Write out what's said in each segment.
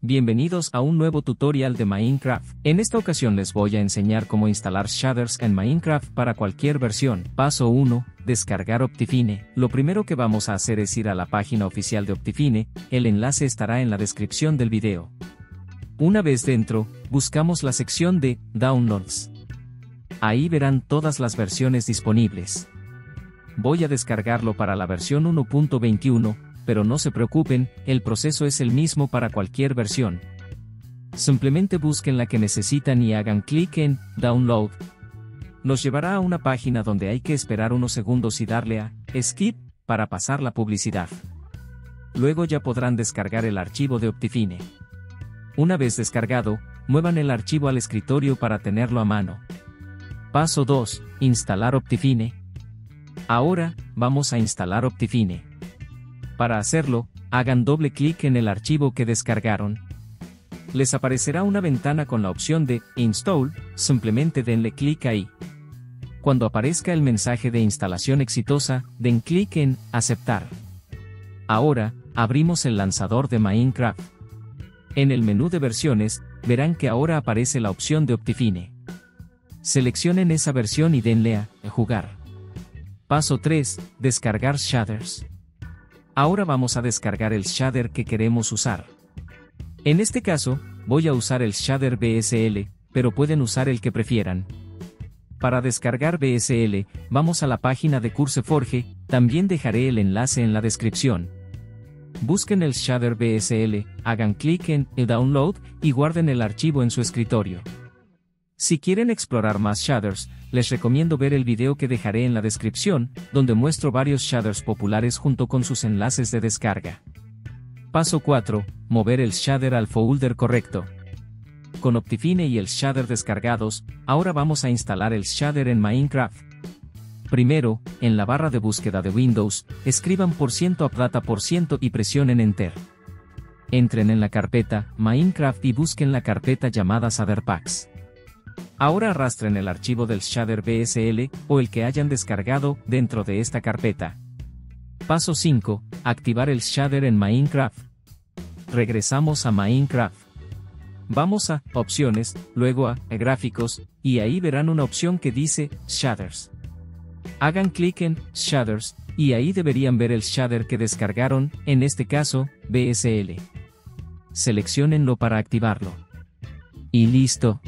Bienvenidos a un nuevo tutorial de Minecraft. En esta ocasión les voy a enseñar cómo instalar shaders en Minecraft para cualquier versión. Paso 1. Descargar OptiFine. Lo primero que vamos a hacer es ir a la página oficial de OptiFine, el enlace estará en la descripción del video. Una vez dentro, buscamos la sección de Downloads. Ahí verán todas las versiones disponibles. Voy a descargarlo para la versión 1.21. Pero no se preocupen, el proceso es el mismo para cualquier versión. Simplemente busquen la que necesitan y hagan clic en Download. Nos llevará a una página donde hay que esperar unos segundos y darle a Skip para pasar la publicidad. Luego ya podrán descargar el archivo de OptiFine. Una vez descargado, muevan el archivo al escritorio para tenerlo a mano. Paso 2. Instalar OptiFine. Ahora, vamos a instalar OptiFine. Para hacerlo, hagan doble clic en el archivo que descargaron. Les aparecerá una ventana con la opción de Install, simplemente denle clic ahí. Cuando aparezca el mensaje de instalación exitosa, den clic en Aceptar. Ahora, abrimos el lanzador de Minecraft. En el menú de versiones, verán que ahora aparece la opción de OptiFine. Seleccionen esa versión y denle a Jugar. Paso 3. Descargar shaders. Ahora vamos a descargar el shader que queremos usar. En este caso, voy a usar el shader BSL, pero pueden usar el que prefieran. Para descargar BSL, vamos a la página de CurseForge, también dejaré el enlace en la descripción. Busquen el shader BSL, hagan clic en Download y guarden el archivo en su escritorio. Si quieren explorar más shaders, les recomiendo ver el video que dejaré en la descripción, donde muestro varios shaders populares junto con sus enlaces de descarga. Paso 4. Mover el shader al folder correcto. Con OptiFine y el shader descargados, ahora vamos a instalar el shader en Minecraft. Primero, en la barra de búsqueda de Windows, escriban %appdata% y presionen Enter. Entren en la carpeta Minecraft y busquen la carpeta llamada Shader Packs. Ahora arrastren el archivo del shader BSL, o el que hayan descargado, dentro de esta carpeta. Paso 5. Activar el shader en Minecraft. Regresamos a Minecraft. Vamos a Opciones, luego a Gráficos, y ahí verán una opción que dice Shaders. Hagan clic en Shaders, y ahí deberían ver el shader que descargaron, en este caso, BSL. Selecciónenlo para activarlo. Y listo.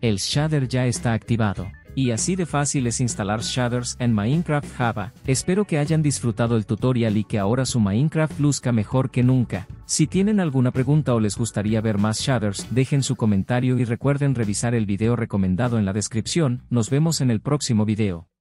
El shader ya está activado. Y así de fácil es instalar shaders en Minecraft Java. Espero que hayan disfrutado el tutorial y que ahora su Minecraft luzca mejor que nunca. Si tienen alguna pregunta o les gustaría ver más shaders, dejen su comentario y recuerden revisar el video recomendado en la descripción. Nos vemos en el próximo video.